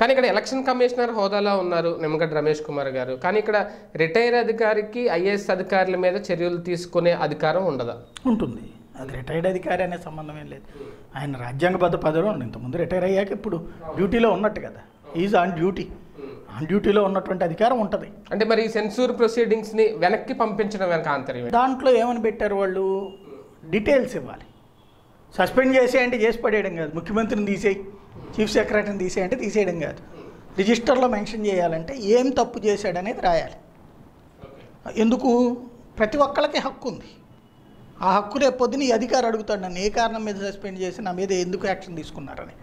కానీ ఇక్కడ election commissioner హోదాలో ఉన్నారు నిమగడ రమేష్ కుమార్ గారు. కానీ ఇక్కడ రిటైర్ అధికారికి ఐఏఎస్ అధికారుల మీద చర్యలు తీసుకునే అధికారం ఉండదా? ఉంటుంది. అది రిటైర్డ్ అధికారి అనే సంబంధం ఏం లేదు. ఆయన రాజ్యాంగబద్ధ పదవిలో ఇంతకుముందు రిటైర్ అయ్యాక ఇప్పుడు డ్యూటీలో ఉన్నట్టు కదా, ఈజ్ ఆన్ డ్యూటీ, ఆన్ డ్యూటీలో ఉన్నటువంటి అధికారం ఉంటుంది. అంటే మరి సెన్సూర్ ప్రొసీడింగ్స్ని వెనక్కి పంపించడం వెనక ఆంతర్యం దాంట్లో ఏమని పెట్టారు వాళ్ళు? డీటెయిల్స్ ఇవ్వాలి. సస్పెండ్ చేసే అంటే చేసి పడేయడం కాదు, ముఖ్యమంత్రిని తీసేయి, చీఫ్ సెక్రటరీని తీసేయి అంటే తీసేయడం కాదు. రిజిస్టర్లో మెన్షన్ చేయాలంటే ఏం తప్పు చేశాడనేది రాయాలి. ఎందుకు? ప్రతి ఒక్కళ్ళకి హక్కు ఉంది. ఆ హక్కు రేపొద్దున ఈ అధికారి అడుగుతాడు, నన్ను ఏ కారణం మీద సస్పెండ్ చేసి నా మీద ఎందుకు యాక్షన్ తీసుకున్నారని.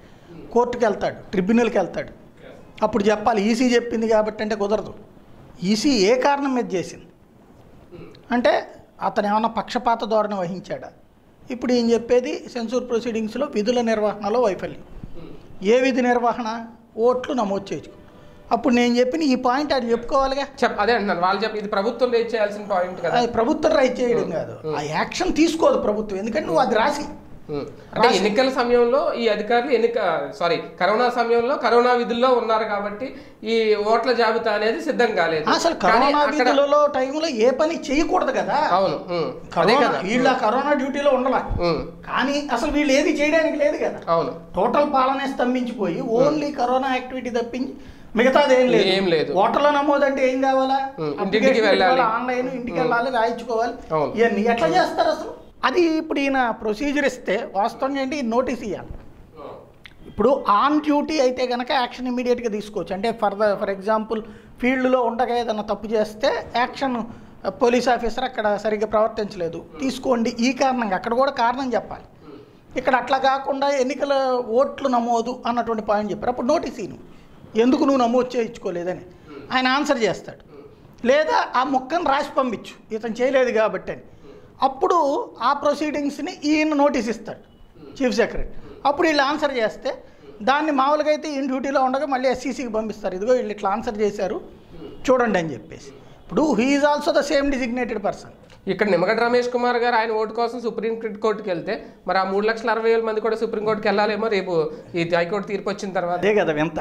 కోర్టుకు వెళ్తాడు, ట్రిబ్యునల్కి వెళ్తాడు. అప్పుడు చెప్పాలి ఈసీ చెప్పింది కాబట్టి అంటే కుదరదు. ఈసీ ఏ కారణం మీద చేసింది అంటే అతను ఏమైనా పక్షపాత ధోరణి వహించాడా? ఇప్పుడు ఏం చెప్పేది సెన్సూర్ ప్రొసీడింగ్స్లో విధుల నిర్వహణలో వైఫల్యం. ఏ విధి నిర్వహణ? ఓట్లు నమోదు చేయించుకో. అప్పుడు నేను చెప్పిన ఈ పాయింట్ అది చెప్పుకోవాలిగా. అదే అంటున్నాను, వాళ్ళు చెప్పి ఇది ప్రభుత్వం రైట్ చేయాల్సిన పాయింట్ కదా. అది ప్రభుత్వం రైట్ చేయడం కాదు, ఆ యాక్షన్ తీసుకోదు ప్రభుత్వం. ఎందుకంటే నువ్వు అది రాసి ఎన్నికల సమయంలో ఈ అధికారులు కరోనా సమయంలో కరోనా విధుల్లో ఉన్నారు కాబట్టి ఈ ఓట్ల జాబితా అనేది సిద్ధం కాలేదు. అసలు కరోనా విధులలో టైంలో ఏ పని చేయకూడదు కదా. అవును, అదే కదా. వీళ్ళు కరోనా డ్యూటీలో ఉండాలి కానీ అసలు వీళ్ళు ఏది చేయడానికి లేదు కదా. అవును, టోటల్ పాలనే స్తంభించిపోయి ఓన్లీ కరోనా యాక్టివిటీ తప్పించి మిగతాది ఏం లేదు. ఓటర్ల నమోదు అంటే ఏం కావాలా? ఇంటికి వెళ్ళాలి, ఆన్లైన్ ఇంటికి వెళ్ళాలి, రాయించుకోవాలి. ఇవన్నీ ఎట్లా చేస్తారు అసలు? అది ఇప్పుడు ఈయన ప్రొసీజర్ ఇస్తే వాస్తవం ఏంటి, నోటీస్ ఇవ్వాలి. ఇప్పుడు ఆన్ డ్యూటీ అయితే కనుక యాక్షన్ ఇమీడియట్గా తీసుకోవచ్చు. అంటే ఫర్ ఎగ్జాంపుల్ ఫీల్డ్లో ఉండగా ఏదైనా తప్పు చేస్తే యాక్షన్, పోలీస్ ఆఫీసర్ అక్కడ సరిగ్గా ప్రవర్తించలేదు తీసుకోండి ఈ కారణంగా, అక్కడ కూడా కారణం చెప్పాలి. ఇక్కడ అట్లా కాకుండా ఎన్నికల ఓట్లు నమోదు అన్నటువంటి పాయింట్ చెప్పారు. అప్పుడు నోటీస్ ఇవ్వు, ఎందుకు నువ్వు నమోదు చేయించుకోలేదని ఆయన ఆన్సర్ చేస్తాడు. లేదా ఆ ముక్కను రాసి పంపించు ఇతను చేయలేదు కాబట్టి అని. అప్పుడు ఆ ప్రొసీడింగ్స్ని ఈయన నోటీస్ ఇస్తాడు చీఫ్ సెక్రటరీ. అప్పుడు వీళ్ళు ఆన్సర్ చేస్తే దాన్ని మామూలుగా అయితే ఈయన డ్యూటీలో ఉండగా మళ్ళీ ఎస్సీసీకి పంపిస్తారు, ఇదిగో వీళ్ళు ఇట్లా ఆన్సర్ చేశారు చూడండి అని చెప్పేసి. ఇప్పుడు he is also the same designated person. ఇక్కడ నిమగడ రమేష్ కుమార్ గారు ఆయన ఓటు కోసం సుప్రీంకోర్టుకి వెళ్తే మరి ఆ 3,60,000 మంది కూడా సుప్రీంకోర్టుకి వెళ్ళాలేమో రేపు ఈ హైకోర్టు తీర్పు వచ్చిన తర్వాత. అదే కదా వింత,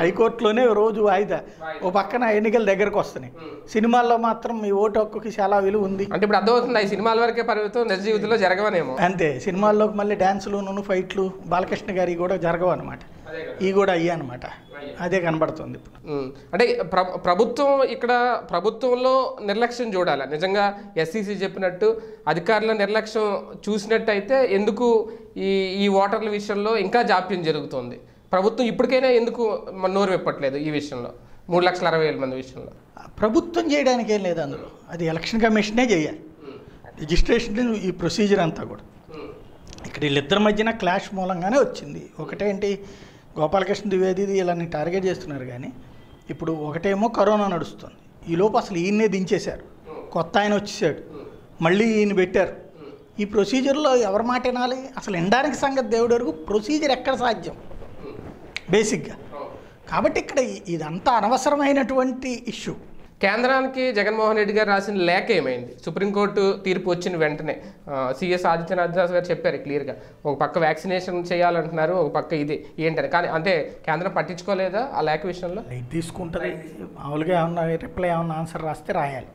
హైకోర్టులోనే రోజు వాయిదా, ఓ పక్కన ఎన్నికల దగ్గరకు వస్తున్నాయి. సినిమాల్లో మాత్రం మీ ఓటు హక్కుకి చాలా విలువ ఉంది అంటే ఇప్పుడు అర్థమవుతుంది. ఈ సినిమాల వరకే పరిమితం, నిజ జీవితంలో జరగవనేమో. అంతే, సినిమాల్లోకి మళ్ళీ డ్యాన్సులు, ఫైట్లు, బాలకృష్ణ గారి కూడా జరగవన్నమాట. ఇవి కూడా అయ్యానమాట, అదే కనబడుతుంది ఇప్పుడు. అంటే ప్రభుత్వం ఇక్కడ ప్రభుత్వంలో నిర్లక్ష్యం చూడాలి నిజంగా. ఎస్సీసీ చెప్పినట్టు అధికారుల నిర్లక్ష్యం చూసినట్టయితే ఎందుకు ఈ ఈ ఓటర్ల విషయంలో ఇంకా జాప్యం జరుగుతుంది? ప్రభుత్వం ఇప్పటికైనా ఎందుకు నోరు విప్పట్లేదు ఈ విషయంలో, 3,60,000 మంది విషయంలో? ప్రభుత్వం చేయడానికి ఏం లేదు అందులో, అది ఎలక్షన్ కమిషనే చేయాలి రిజిస్ట్రేషన్ ఈ ప్రొసీజర్ అంతా కూడా. ఇక్కడ వీళ్ళిద్దరి మధ్యన క్లాష్ మూలంగానే వచ్చింది. ఒకటేంటి గోపాలకృష్ణ ద్వివేది వీళ్ళని టార్గెట్ చేస్తున్నారు కానీ ఇప్పుడు ఒకటేమో కరోనా నడుస్తుంది, ఈలోపు అసలు ఈయన్నే దించేశారు, కొత్త ఆయన వచ్చేసాడు, మళ్ళీ ఈయన పెట్టారు. ఈ ప్రొసీజర్లో ఎవరి మాట వినాలి అసలు? వినడానికి సంగతి దేవుడి వరకు, ప్రొసీజర్ ఎక్కడ సాధ్యం బేసిక్గా. కాబట్టి ఇక్కడ ఇదంతా అనవసరమైనటువంటి ఇష్యూ. కేంద్రానికి జగన్మోహన్ రెడ్డి గారు రాసిన లేఖ ఏమైంది? సుప్రీంకోర్టు తీర్పు వచ్చిన వెంటనే సీఎస్ ఆదిత్యనాథ్ దాస్ గారు చెప్పారు క్లియర్గా, ఒక పక్క వ్యాక్సినేషన్ చేయాలంటున్నారు, ఒక పక్క ఇది ఏంటని. కానీ అంటే కేంద్రం పట్టించుకోలేదా ఆ లేఖ విషయంలో? ఇది తీసుకుంటుంది మామూలుగా, ఏమన్నా రిప్లై ఏమన్నా ఆన్సర్ రాస్తే రాయాలి.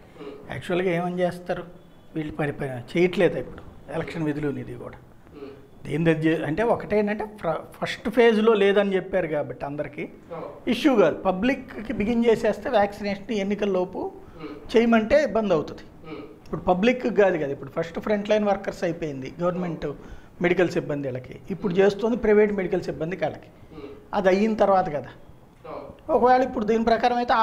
యాక్చువల్గా ఏమని చేస్తారు వీళ్ళు, పరిపాలన చేయట్లేదు ఇప్పుడు ఎలక్షన్ విధులు ఇది కూడా. దేని అంటే ఒకటేంటంటే ఫస్ట్ ఫేజ్లో లేదని చెప్పారు కాబట్టి అందరికీ ఇష్యూ కాదు. పబ్లిక్కి బిగిన్ చేసేస్తే వ్యాక్సినేషన్ ఎన్నికల్లోపు చేయమంటే ఇబ్బంది అవుతుంది. ఇప్పుడు పబ్లిక్కి కాదు కదా, ఇప్పుడు ఫస్ట్ ఫ్రంట్ లైన్ వర్కర్స్ అయిపోయింది గవర్నమెంట్ మెడికల్ సిబ్బంది వాళ్ళకి, ఇప్పుడు చేస్తుంది ప్రైవేట్ మెడికల్ సిబ్బంది వాళ్ళకి. అది అయిన తర్వాత కదా. ఒకవేళ ఇప్పుడు దీని ప్రకారం అయితే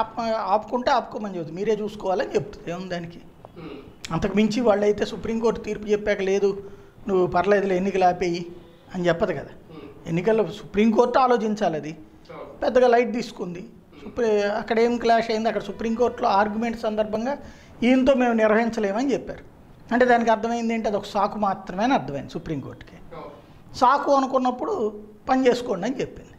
ఆపుకుంటే ఆపుకోమని చెబుతుంది, మీరే చూసుకోవాలని చెప్తుంది. ఏముంది దానికి? అంతకు మించి వాళ్ళైతే సుప్రీంకోర్టు తీర్పు చెప్పాక లేదు నువ్వు పర్లేదులే ఎన్నికలు ఆపేయి అని చెప్పదు కదా. ఎన్నికల్లో సుప్రీంకోర్టు ఆలోచించాలి. అది పెద్దగా లైట్ తీసుకుంది. అక్కడ ఏం క్లాష్ అయింది, అక్కడ సుప్రీంకోర్టులో ఆర్గ్యుమెంట్ సందర్భంగా ఈయనతో మేము నిర్వహించలేమని చెప్పారు. అంటే దానికి అర్థమైంది ఏంటి, అదొక సాకు మాత్రమే అర్థమైంది సుప్రీంకోర్టుకి. సాకు అనుకున్నప్పుడు పని చేసుకోండి అని చెప్పింది.